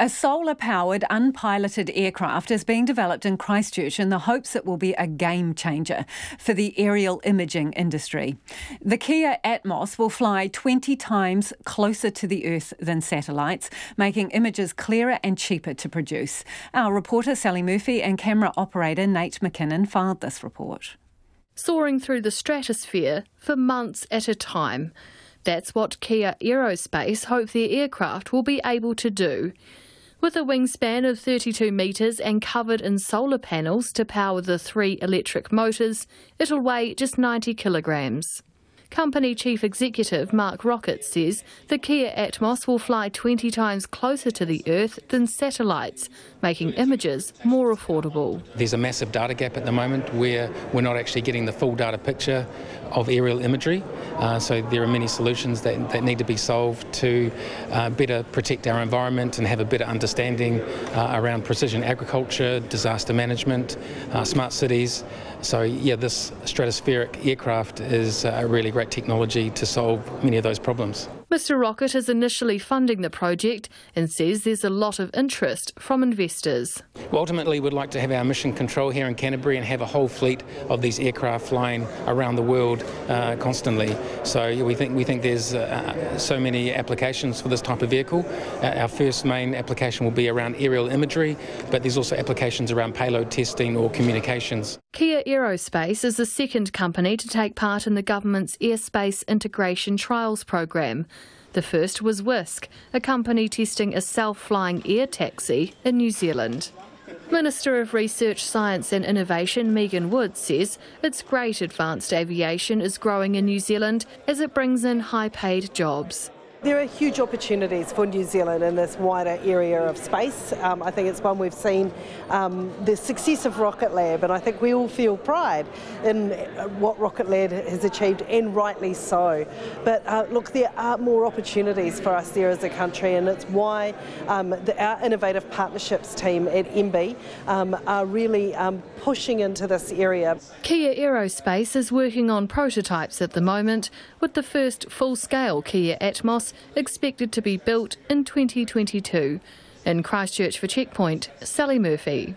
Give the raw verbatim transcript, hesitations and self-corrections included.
A solar-powered, unpiloted aircraft is being developed in Christchurch in the hopes it will be a game-changer for the aerial imaging industry. The Kea Atmos will fly twenty times closer to the Earth than satellites, making images clearer and cheaper to produce. Our reporter Sally Murphy and camera operator Nate McKinnon filed this report. Soaring through the stratosphere for months at a time. That's what Kea Aerospace hope their aircraft will be able to do. With a wingspan of thirty-two metres and covered in solar panels to power the three electric motors, it'll weigh just ninety kilograms. Company Chief Executive Mark Rocket says the Kea Atmos will fly twenty times closer to the Earth than satellites, making images more affordable. There's a massive data gap at the moment where we're not actually getting the full data picture of aerial imagery, uh, so there are many solutions that, that need to be solved to uh, better protect our environment and have a better understanding uh, around precision agriculture, disaster management, uh, smart cities. So yeah, this stratospheric aircraft is a really great technology to solve many of those problems. Mister Rocket is initially funding the project and says there's a lot of interest from investors. Well, ultimately, we'd like to have our mission control here in Canterbury and have a whole fleet of these aircraft flying around the world uh, constantly. So we think we think there's uh, so many applications for this type of vehicle. Uh, our first main application will be around aerial imagery, but there's also applications around payload testing or communications. Kea Aerospace is the second company to take part in the government's airspace integration trials program. The first was Wisk, a company testing a self-flying air taxi in New Zealand. Minister of Research, Science and Innovation Megan Woods says it's great advanced aviation is growing in New Zealand as it brings in high-paid jobs. There are huge opportunities for New Zealand in this wider area of space. Um, I think it's one we've seen um, the success of Rocket Lab, and I think we all feel pride in what Rocket Lab has achieved, and rightly so. But uh, look, there are more opportunities for us there as a country, and it's why um, the, our innovative partnerships team at M B I E um, are really um, pushing into this area. Kea Aerospace is working on prototypes at the moment, with the first full-scale Kea Atmos expected to be built in twenty twenty-two. In Christchurch for Checkpoint, Sally Murphy.